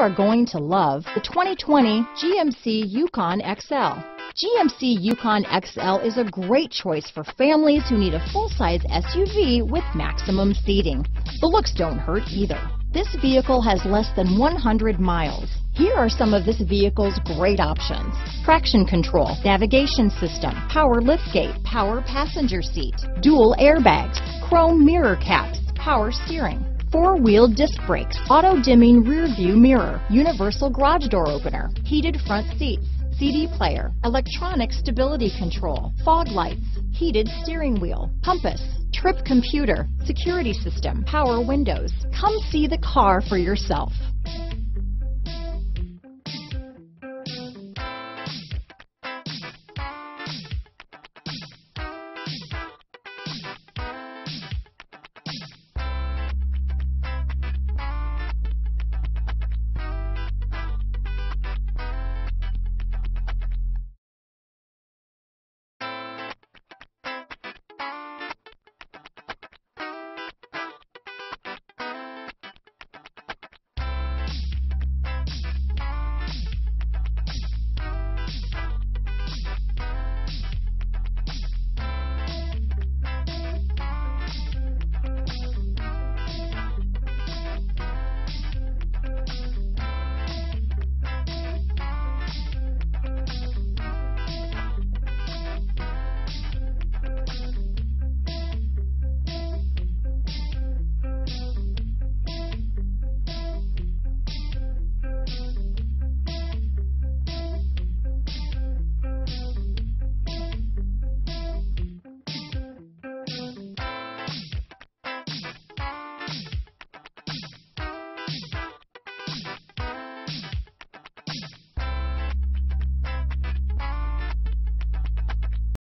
are going to love the 2020 GMC Yukon XL. GMC Yukon XL is a great choice for families who need a full-size SUV with maximum seating. The looks don't hurt either. This vehicle has less than 100 miles. Here are some of this vehicle's great options: traction control, navigation system, power liftgate, power passenger seat, dual airbags, chrome mirror caps, power steering, four-wheel disc brakes, auto-dimming rear-view mirror, universal garage door opener, heated front seats, CD player, electronic stability control, fog lights, heated steering wheel, compass, trip computer, security system, power windows. Come see the car for yourself.